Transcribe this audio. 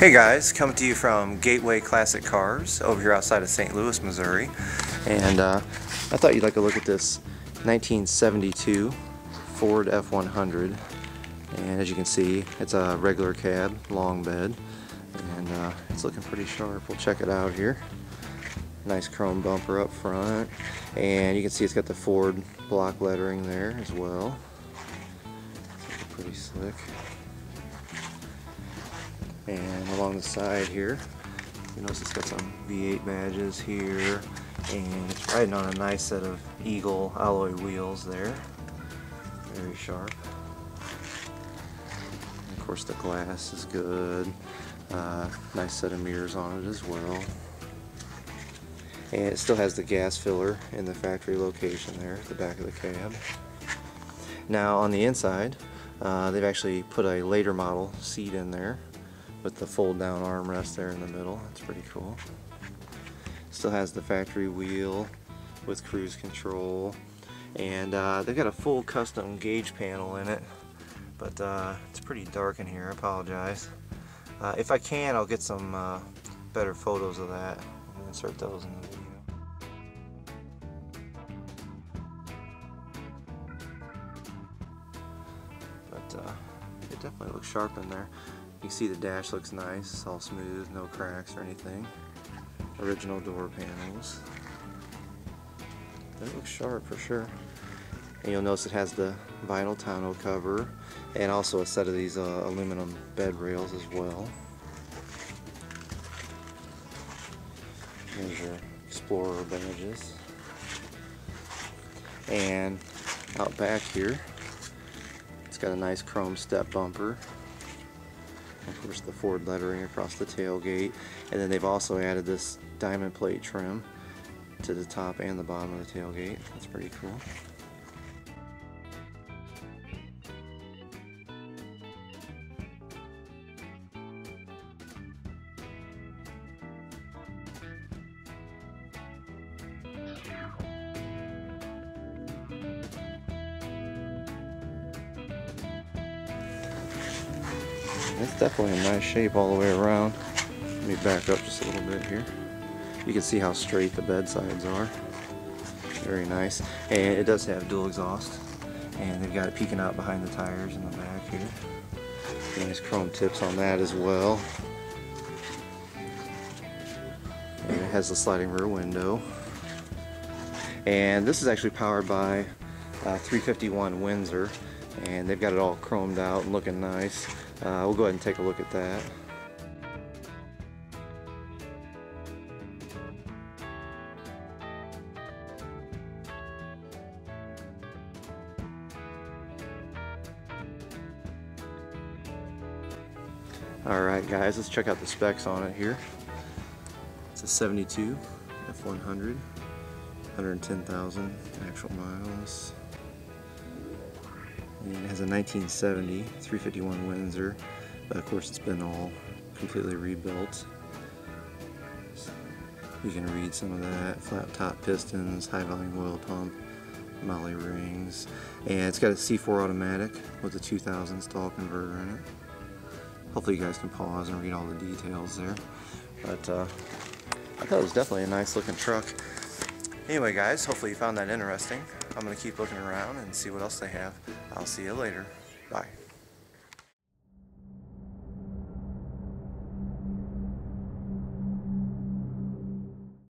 Hey guys, coming to you from Gateway Classic Cars over here outside of St. Louis, Missouri, and I thought you'd like a look at this 1972 Ford F100. And as you can see, it's a regular cab, long bed, and it's looking pretty sharp. We'll check it out here. Nice chrome bumper up front, and you can see it's got the Ford block lettering there as well. It's pretty slick. And along the side here, you notice it's got some V8 badges here, and it's riding on a nice set of Eagle alloy wheels there. Very sharp. And of course the glass is good. Nice set of mirrors on it as well. And it still has the gas filler in the factory location there at the back of the cab. Now on the inside, they've actually put a later model seat in there, with the fold-down armrest there in the middle. That's pretty cool. Still has the factory wheel with cruise control, and they've got a full custom gauge panel in it, but it's pretty dark in here. I apologize. If I can, I'll get some better photos of that and insert those in the video. But it definitely looks sharp in there. You can see the dash looks nice, it's all smooth, no cracks or anything. Original door panels. That looks sharp for sure. And you'll notice it has the vinyl tonneau cover and also a set of these aluminum bed rails as well. There's your Explorer badges. And out back here, it's got a nice chrome step bumper. Of course the Ford lettering across the tailgate, and then they've also added this diamond plate trim to the top and the bottom of the tailgate. That's pretty cool. It's definitely in nice shape all the way around. Let me back up just a little bit here. You can see how straight the bed sides are. Very nice. And it does have dual exhaust. And they've got it peeking out behind the tires in the back here. Nice chrome tips on that as well. And it has the sliding rear window. And this is actually powered by 351 Windsor. And they've got it all chromed out and looking nice. We'll go ahead and take a look at that. Alright guys, let's check out the specs on it here. It's a 72 F100, 110,000 actual miles. And it has a 1970 351 Windsor, but of course it's been all completely rebuilt. So you can read some of that. Flat top pistons, high volume oil pump, Molly rings, and it's got a C4 automatic with a 2000 stall converter in it. Hopefully you guys can pause and read all the details there, but I thought it was definitely a nice looking truck. Anyway guys, hopefully you found that interesting. I'm going to keep looking around and see what else they have. I'll see you later. Bye.